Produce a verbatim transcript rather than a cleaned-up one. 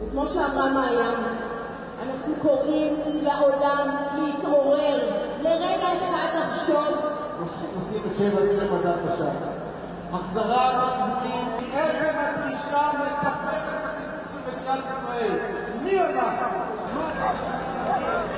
וכמו שאמרה מעיין, אנחנו קוראים לעולם להתעורר, לרגע אחד לחשוב. עושים את שבע עשרה מדע בשעה. החזרה לשבויים, עצם הדרישה מספרת את הסיפור של מדינת ישראל. מי עונה?